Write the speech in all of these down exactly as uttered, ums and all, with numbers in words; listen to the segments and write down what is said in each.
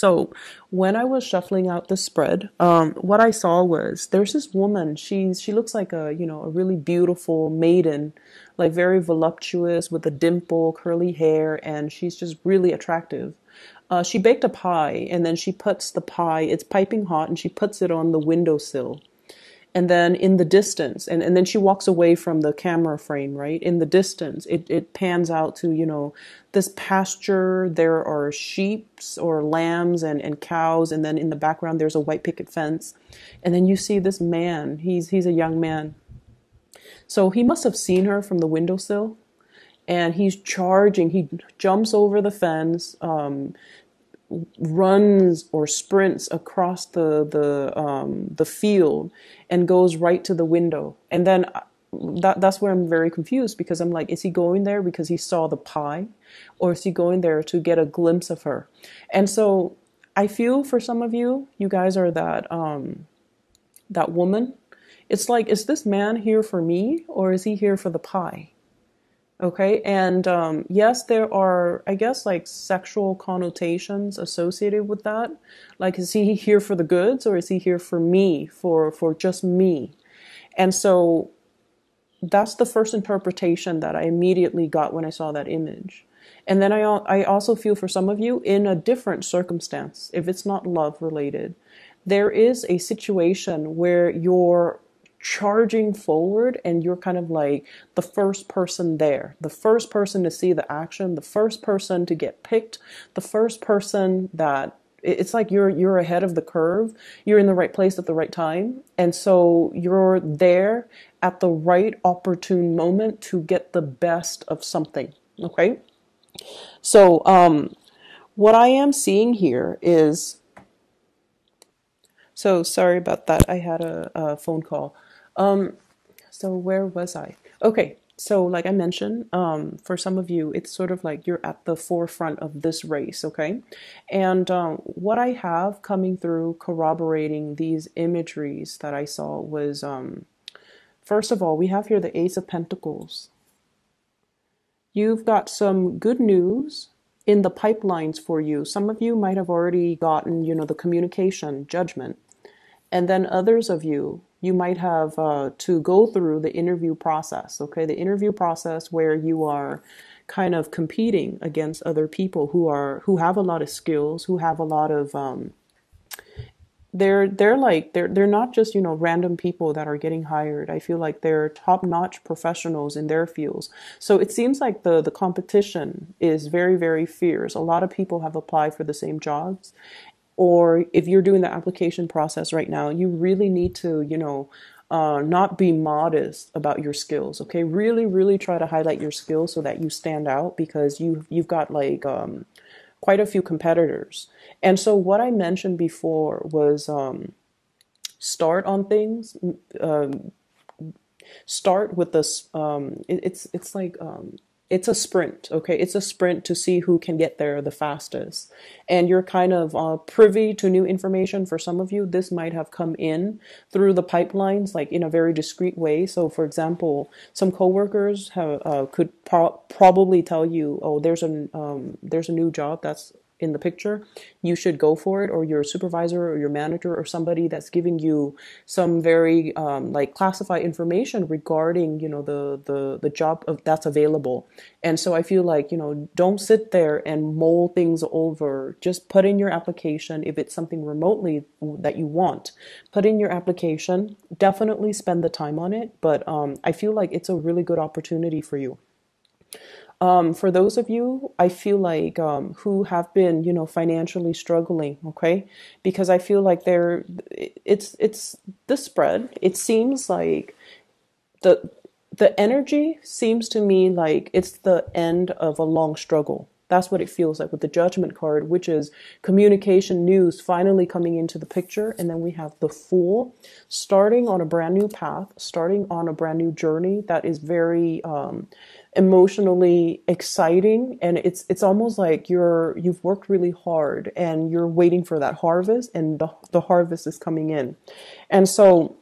So when I was shuffling out the spread, um, what I saw was there's this woman. She's she looks like a you know a really beautiful maiden, like very voluptuous with a dimple, curly hair, and she's just really attractive. Uh, she baked a pie, and then she puts the pie. It's piping hot, and she puts it on the windowsill. And then in the distance, and, and then she walks away from the camera frame, right? In the distance, it, it pans out to, you know, this pasture, there are sheep or lambs and, and cows. And then in the background, there's a white picket fence. And then you see this man, he's, he's a young man. So he must have seen her from the windowsill, and he's charging. He jumps over the fence, um, runs or sprints across the the um, the field and goes right to the window. And then that that's where I'm very confused, because I'm like, is he going there because he saw the pie, or is he going there to get a glimpse of her? And so I feel for some of you, you guys are that um, that woman. It's like, is this man here for me, or is he here for the pie? Okay, and um, yes, there are, I guess, like sexual connotations associated with that. Like, is he here for the goods, or is he here for me, for, for just me? And so that's the first interpretation that I immediately got when I saw that image. And then I, I also feel for some of you in a different circumstance, if it's not love related. There is a situation where you're charging forward and you're kind of like the first person there, the first person to see the action, the first person to get picked, the first person that it's like you're you're ahead of the curve, you're in the right place at the right time, and so you're there at the right opportune moment to get the best of something. Okay, so um what I am seeing here is, so sorry about that, I had a, a phone call. Um, so where was I? Okay, so like I mentioned, um, for some of you, it's sort of like you're at the forefront of this race, okay? And um, what I have coming through corroborating these imageries that I saw was, um, first of all, we have here the Ace of Pentacles. You've got some good news in the pipelines for you. Some of you might have already gotten, you know, the communication, judgment. And then others of you, you might have uh, to go through the interview process, okay? The interview process where you are kind of competing against other people who are who have a lot of skills, who have a lot of um, they're they're like they're they're not just, you know, random people that are getting hired. I feel like they're top-notch professionals in their fields. So it seems like the the competition is very, very fierce. A lot of people have applied for the same jobs. Or if you're doing the application process right now, you really need to, you know, uh, not be modest about your skills. Okay, really, really try to highlight your skills so that you stand out, because you you've got like um, quite a few competitors. And so what I mentioned before was um, start on things. Um, start with this. Um, it, it's it's like. Um, It's a sprint, okay? It's a sprint to see who can get there the fastest. And you're kind of uh, privy to new information. For some of you, this might have come in through the pipelines, like in a very discreet way. So for example, some coworkers have, uh, could pro probably tell you, oh, there's, an, um, there's a new job that's in the picture, you should go for it, or your supervisor or your manager or somebody that's giving you some very um, like classified information regarding, you know, the, the, the job of, that's available. And so I feel like, you know, don't sit there and mull things over. Just put in your application. If it's something remotely that you want, put in your application, definitely spend the time on it. But um, I feel like it's a really good opportunity for you. Um, for those of you, I feel like um, who have been, you know, financially struggling, okay, because I feel like they're, it's it's the spread. It seems like the the energy seems to me like it's the end of a long struggle. That's what it feels like with the Judgment card, which is communication, news finally coming into the picture. And then we have the Fool starting on a brand new path, starting on a brand new journey that is very um, emotionally exciting. And it's it's almost like you're you've worked really hard and you're waiting for that harvest, and the, the harvest is coming in. And so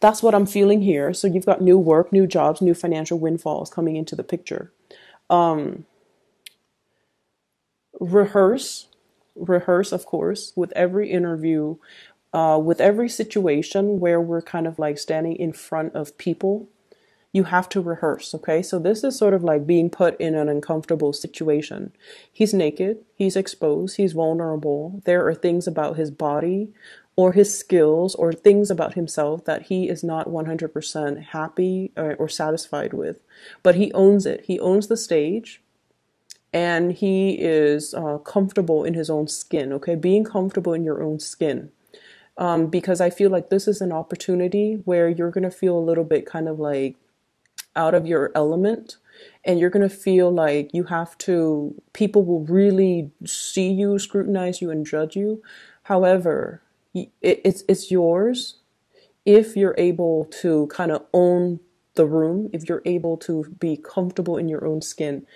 that's what I'm feeling here. So you've got new work, new jobs, new financial windfalls coming into the picture. Um, rehearse rehearse, of course, with every interview, uh, with every situation where we're kind of like standing in front of people. You have to rehearse, okay? So this is sort of like being put in an uncomfortable situation. He's naked, he's exposed, he's vulnerable. There are things about his body or his skills or things about himself that he is not one hundred percent happy or, or satisfied with. But he owns it. He owns the stage and he is uh, comfortable in his own skin, okay? Being comfortable in your own skin. Um, because I feel like this is an opportunity where you're going to feel a little bit kind of like out of your element, and you're going to feel like you have to, people will really see you, scrutinize you, and judge you. However, it, it's, it's yours if you're able to kind of own the room, if you're able to be comfortable in your own skin.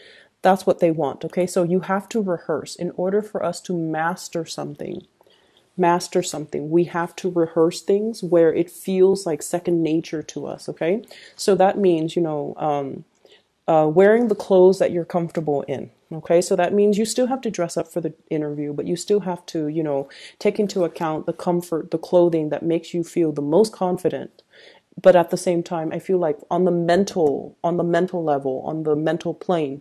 That's what they want, okay? So you have to rehearse. In order for us to master something, master something, we have to rehearse things where it feels like second nature to us, okay? So that means, you know, um, uh, wearing the clothes that you're comfortable in, okay? So that means you still have to dress up for the interview, but you still have to, you know, take into account the comfort, the clothing that makes you feel the most confident. But at the same time, I feel like on the mental, on the mental level, on the mental plane,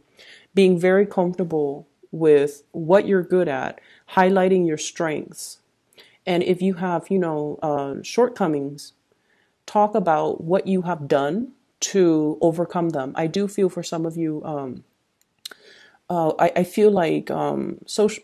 being very comfortable with what you're good at, highlighting your strengths. And if you have, you know, uh, shortcomings, talk about what you have done to overcome them. I do feel for some of you, um, uh, I, I feel like um, social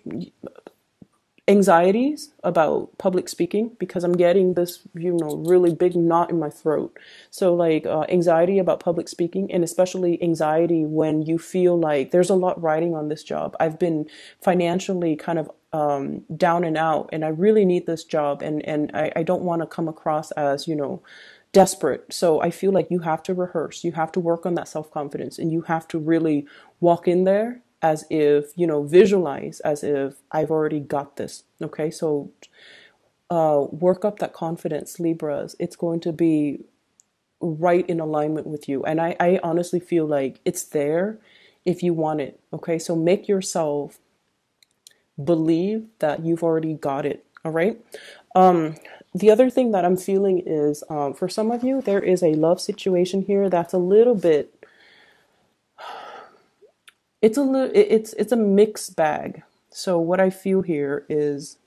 anxieties about public speaking, because I'm getting this, you know, really big knot in my throat. So like uh, anxiety about public speaking, and especially anxiety when you feel like there's a lot riding on this job. I've been financially kind of Um, down and out, and I really need this job, and, and I, I don't want to come across as, you know, desperate. So I feel like you have to rehearse, you have to work on that self-confidence, and you have to really walk in there as if, you know, visualize as if I've already got this, okay? So uh, work up that confidence, Libras. It's going to be right in alignment with you, and I, I honestly feel like it's there if you want it, okay? So make yourself believe that you've already got it, all right? Um, the other thing that I'm feeling is, um, for some of you, there is a love situation here that's a little bit, it's a little, it's, it's a mixed bag. So what I feel here is,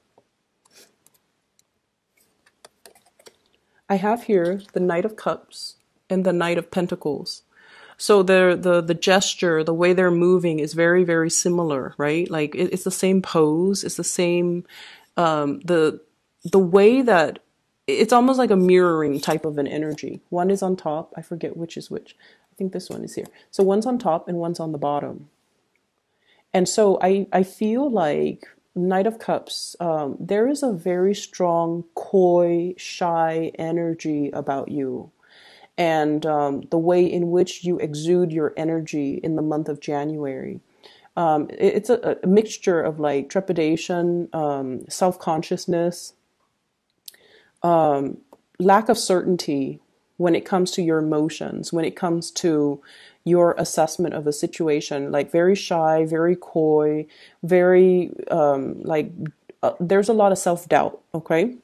I have here the Knight of Cups and the Knight of Pentacles. So the, the, the gesture, the way they're moving is very, very similar, right? Like it, it's the same pose. It's the same, um, the, the way that it's almost like a mirroring type of an energy. One is on top. I forget which is which. I think this one is here. So one's on top and one's on the bottom. And so I, I feel like Knight of Cups, um, there is a very strong, coy, shy energy about you. And um, the way in which you exude your energy in the month of January. Um, it, it's a, a mixture of like trepidation, um, self-consciousness, um, lack of certainty when it comes to your emotions, when it comes to your assessment of a situation, like very shy, very coy, very um, like, uh, there's a lot of self-doubt, okay?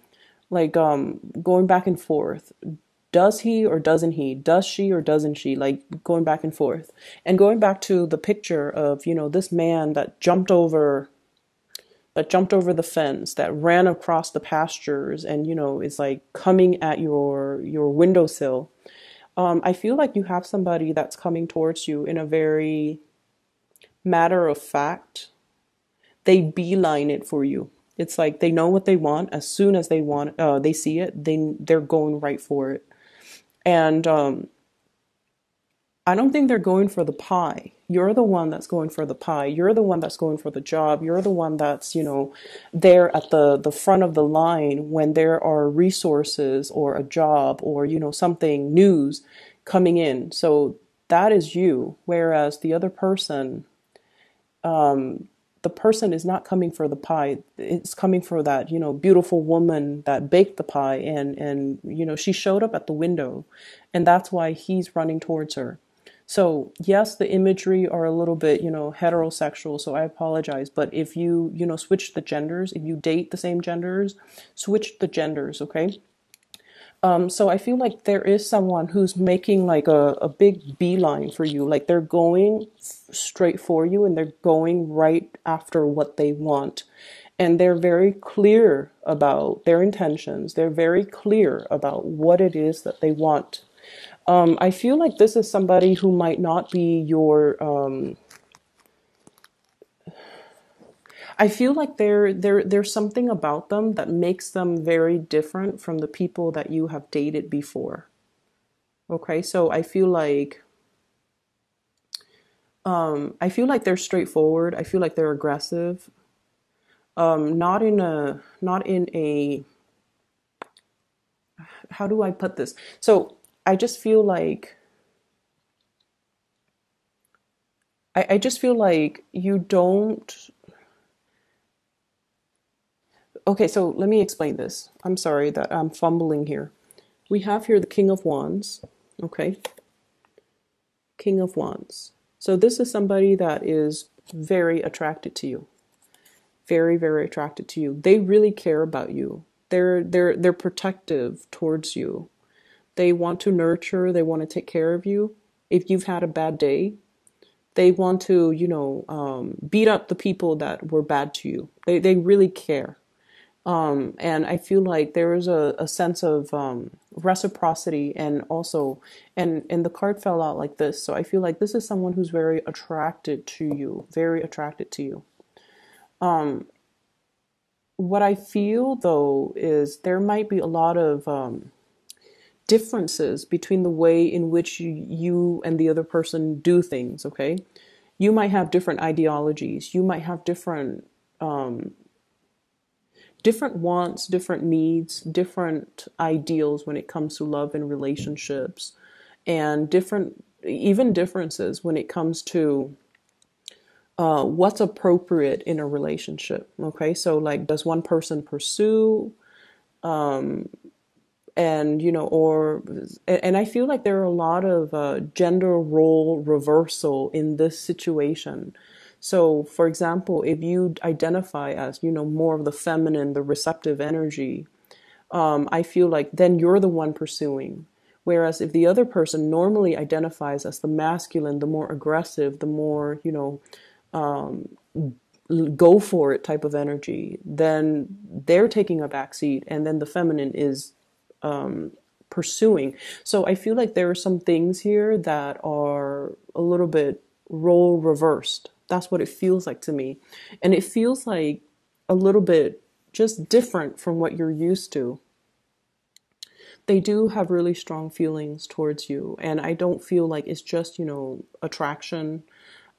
Like um, going back and forth. Does he or doesn't he? Does she or doesn't she? Like going back and forth. And going back to the picture of, you know, this man that jumped over, that jumped over the fence, that ran across the pastures and, you know, is like coming at your, your windowsill. Um, I feel like you have somebody that's coming towards you in a very matter of fact. They beeline it for you. It's like they know what they want. As soon as they want, uh, they see it, they, they're going right for it. And um, I don't think they're going for the pie. You're the one that's going for the pie. You're the one that's going for the job. You're the one that's, you know, there at the, the front of the line when there are resources or a job or, you know, something, news coming in. So that is you. Whereas the other person, um, the person is not coming for the pie. It's coming for that, you know, beautiful woman that baked the pie and, and, you know, she showed up at the window, and that's why he's running towards her. So yes, the imagery are a little bit, you know, heterosexual, so I apologize. But if you, you know, switch the genders, if you date the same genders, switch the genders, okay? Um, so I feel like there is someone who's making like a, a big beeline for you. Like they're going straight for you and they're going right after what they want. And they're very clear about their intentions. They're very clear about what it is that they want. Um, I feel like this is somebody who might not be your, um, I feel like there, there, there's something about them that makes them very different from the people that you have dated before. Okay. So I feel like, um, I feel like they're straightforward. I feel like they're aggressive. Um, not in a, not in a, how do I put this? So I just feel like, I, I just feel like you don't, okay, so let me explain this. I'm sorry that I'm fumbling here. We have here the King of Wands, okay? King of Wands. So this is somebody that is very attracted to you. Very, very attracted to you. They really care about you. They're, they're, they're protective towards you. They want to nurture, they want to take care of you. If you've had a bad day, they want to, you know, um, beat up the people that were bad to you. They, they really care. Um, and I feel like there is a, a sense of um, reciprocity and also, and, and the card fell out like this. So I feel like this is someone who's very attracted to you, very attracted to you. Um, what I feel though, is there might be a lot of um, differences between the way in which you, you and the other person do things. Okay. You might have different ideologies. You might have different, um, different wants, different needs, different ideals when it comes to love and relationships, and different, even differences when it comes to uh, what's appropriate in a relationship. Okay. So like, does one person pursue, um, and, you know, or, and I feel like there are a lot of uh, gender role reversal in this situation. So, for example, if you identify as, you know, more of the feminine, the receptive energy, um, I feel like then you're the one pursuing. Whereas if the other person normally identifies as the masculine, the more aggressive, the more, you know, um, go for it type of energy, then they're taking a backseat, and then the feminine is um, pursuing. So I feel like there are some things here that are a little bit role reversed. That's what it feels like to me. And it feels like a little bit just different from what you're used to. They do have really strong feelings towards you. And I don't feel like it's just, you know, attraction.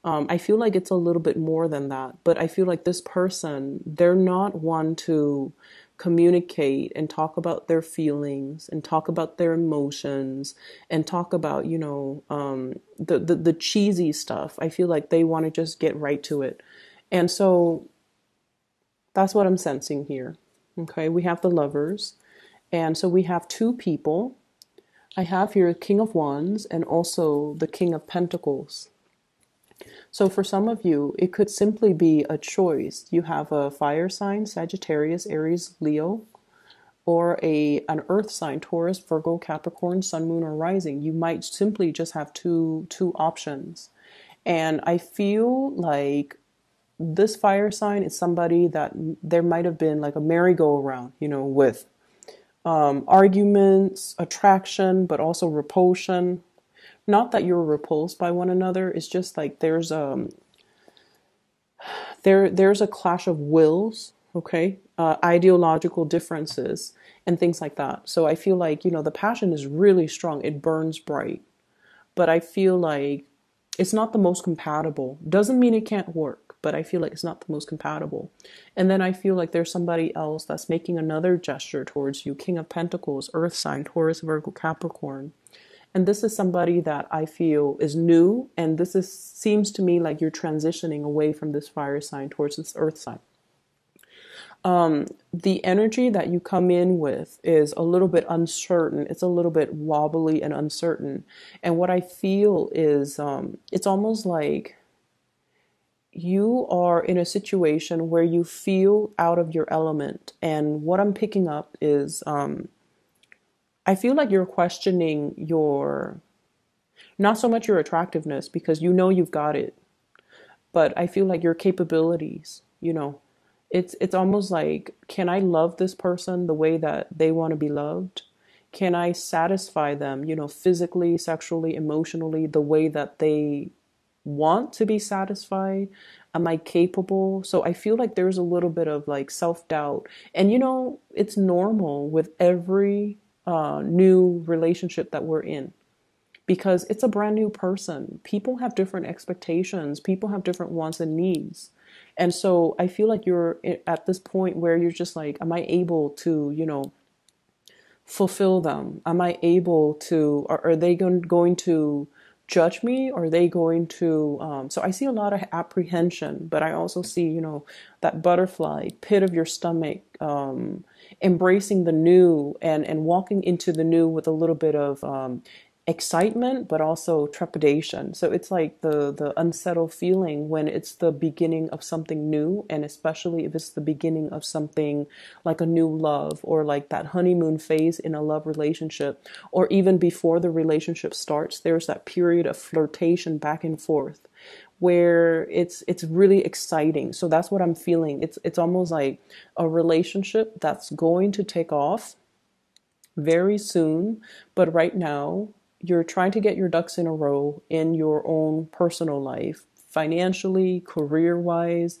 Um, I feel like it's a little bit more than that. But I feel like this person, they're not one to communicate and talk about their feelings and talk about their emotions and talk about, you know, um, the, the, the cheesy stuff. I feel like they want to just get right to it. And so that's what I'm sensing here. Okay. We have the Lovers. And so we have two people. I have here King of Wands and also the King of Pentacles. So for some of you, it could simply be a choice. You have a fire sign, Sagittarius, Aries, Leo, or a, an earth sign, Taurus, Virgo, Capricorn, Sun, Moon, or Rising. You might simply just have two, two options. And I feel like this fire sign is somebody that there might have been like a merry-go-round, you know, with um, arguments, attraction, but also repulsion. Not that you're repulsed by one another. It's just like there's um there there's a clash of wills, okay, uh, ideological differences and things like that. So I feel like, you know, the passion is really strong. It burns bright, but I feel like it's not the most compatible. Doesn't mean it can't work, but I feel like it's not the most compatible. And then I feel like there's somebody else that's making another gesture towards you. King of Pentacles, Earth sign, Taurus, Virgo, Capricorn. And this is somebody that I feel is new. And this is, seems to me like you're transitioning away from this fire sign towards this earth sign. um, the energy that you come in with is a little bit uncertain. It's a little bit wobbly and uncertain. And what I feel is um, it's almost like you are in a situation where you feel out of your element. And what I'm picking up is um, I feel like you're questioning your, not so much your attractiveness, because you know you've got it, but I feel like your capabilities, you know, it's, it's almost like, can I love this person the way that they want to be loved? Can I satisfy them, you know, physically, sexually, emotionally, the way that they want to be satisfied? Am I capable? So I feel like there's a little bit of like self-doubt, and you know, it's normal with every uh, new relationship that we're in, because it's a brand new person. People have different expectations. People have different wants and needs. And so I feel like you're at this point where you're just like, am I able to, you know, fulfill them? Am I able to, or are they going to judge me? Are they going to, um, so I see a lot of apprehension, but I also see, you know, that butterfly pit of your stomach, um, embracing the new and, and walking into the new with a little bit of, um, excitement, but also trepidation. So it's like the, the unsettled feeling when it's the beginning of something new. And especially if it's the beginning of something like a new love, or like that honeymoon phase in a love relationship, or even before the relationship starts, there's that period of flirtation back and forth where it's, it's really exciting. So that's what I'm feeling. It's, it's almost like a relationship that's going to take off very soon. But right now, you're trying to get your ducks in a row in your own personal life, financially, career-wise,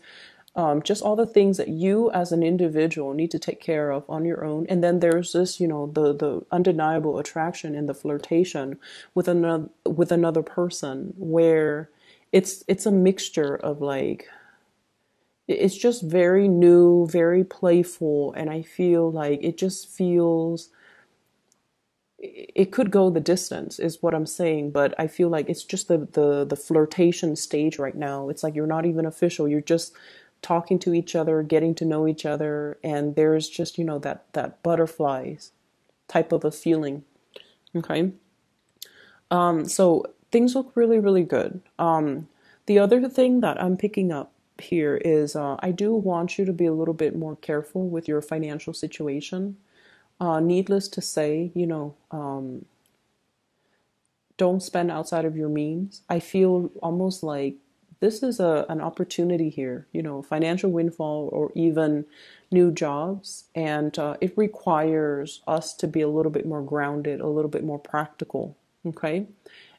um, just all the things that you as an individual need to take care of on your own. And then there's this, you know, the, the undeniable attraction and the flirtation with another, with another person, where it's, it's a mixture of like, it's just very new, very playful. And I feel like it just feels, it could go the distance is what I'm saying, but I feel like it's just the, the, the flirtation stage right now. It's like you're not even official. You're just talking to each other, getting to know each other. And there's just, you know, that, that butterflies type of a feeling. Okay. Um, so things look really, really good. Um, the other thing that I'm picking up here is, uh, I do want you to be a little bit more careful with your financial situation. Uh, needless to say, you know, um, don't spend outside of your means. I feel almost like this is a, an opportunity here, you know, financial windfall or even new jobs. And uh, it requires us to be a little bit more grounded, a little bit more practical. Okay.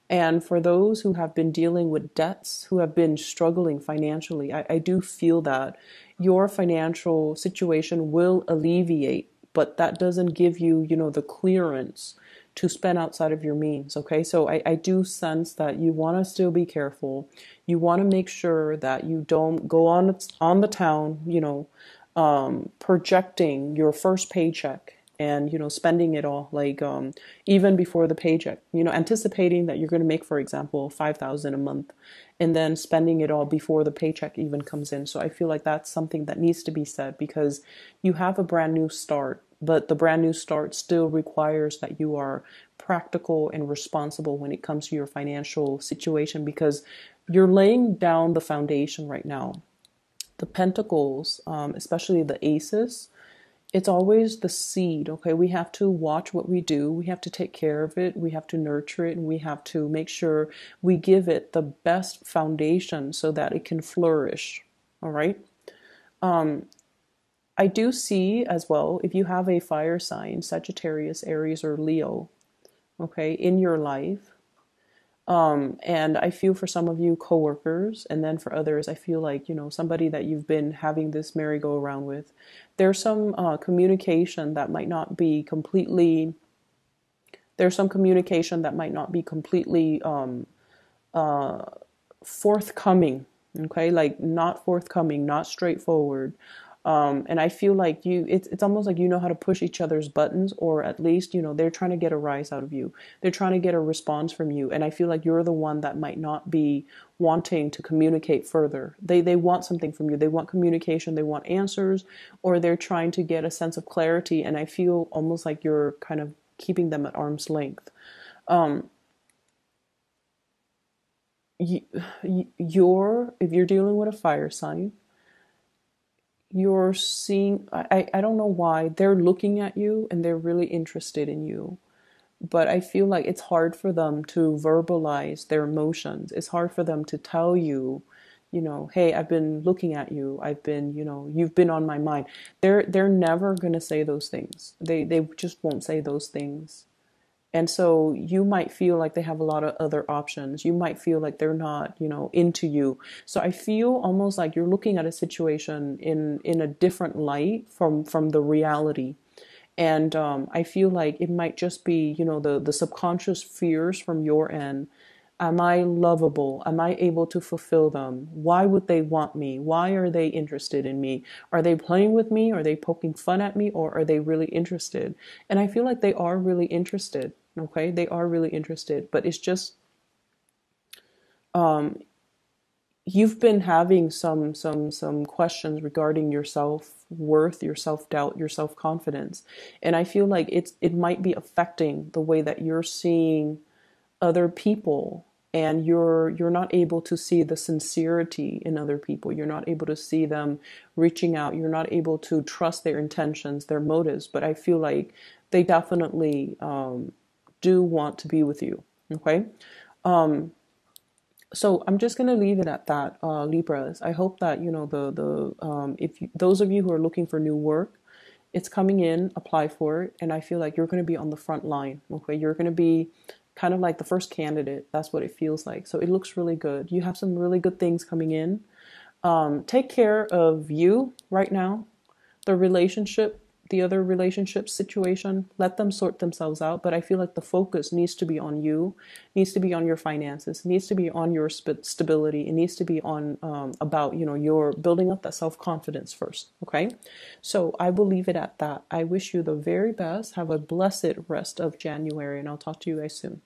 And for those who have been dealing with debts, who have been struggling financially, I, I do feel that your financial situation will alleviate, but that doesn't give you, you know, the clearance to spend outside of your means. Okay. So I, I do sense that you want to still be careful. You want to make sure that you don't go on, on the town, you know, um, projecting your first paycheck and, you know, spending it all, like, um, even before the paycheck, you know, anticipating that you're going to make, for example, five thousand dollars a month, and then spending it all before the paycheck even comes in. So I feel like that's something that needs to be said, because you have a brand new start. But the brand new start still requires that you are practical and responsible when it comes to your financial situation, because you're laying down the foundation right now. The pentacles, um, especially the aces, it's always the seed. Okay. We have to watch what we do. We have to take care of it. We have to nurture it, and we have to make sure we give it the best foundation so that it can flourish. All right. Um, I do see as well, if you have a fire sign, Sagittarius, Aries, or Leo, okay, in your life. Um, and I feel for some of you coworkers, and then for others, I feel like, you know, somebody that you've been having this merry-go-round with, there's some uh, communication that might not be completely, there's some communication that might not be completely um, uh, forthcoming, okay, like not forthcoming, not straightforward. Um, and I feel like you, it's, it's almost like you know how to push each other's buttons, or at least, you know, they're trying to get a rise out of you. They're trying to get a response from you. And I feel like you're the one that might not be wanting to communicate further. They, they want something from you. They want communication. They want answers, or they're trying to get a sense of clarity. And I feel almost like you're kind of keeping them at arm's length. Um, you, you're, if you're dealing with a fire sign, you're seeing, I, I don't know why, they're looking at you and they're really interested in you. But I feel like it's hard for them to verbalize their emotions. It's hard for them to tell you, you know, hey, I've been looking at you. I've been, you know, you've been on my mind. They're, they're never going to say those things. They, they just won't say those things. And so you might feel like they have a lot of other options. You might feel like they're not, you know, into you. So I feel almost like you're looking at a situation in, in a different light from, from the reality. And um, I feel like it might just be, you know, the, the subconscious fears from your end. Am I lovable? Am I able to fulfill them? Why would they want me? Why are they interested in me? Are they playing with me? Are they poking fun at me? Or are they really interested? And I feel like they are really interested. Okay, they are really interested, but it's just, um, you've been having some, some, some questions regarding your self-worth, your self-doubt, your self-confidence. And I feel like it's, it might be affecting the way that you're seeing other people, and you're, you're not able to see the sincerity in other people. You're not able to see them reaching out. You're not able to trust their intentions, their motives. But I feel like they definitely, um, do want to be with you. Okay. Um, so I'm just going to leave it at that, uh, Libras. I hope that, you know, the, the, um, if you, those of you who are looking for new work, it's coming in, apply for it. And I feel like you're going to be on the front line. Okay. You're going to be kind of like the first candidate. That's what it feels like. So it looks really good. You have some really good things coming in. Um, take care of you right now, the relationship, the other relationship situation, let them sort themselves out. But I feel like the focus needs to be on you, needs to be on your finances, needs to be on your stability. It needs to be on, um, about, you know, your building up that self-confidence first. Okay. So I will leave it at that. I wish you the very best. Have a blessed rest of January, and I'll talk to you guys soon.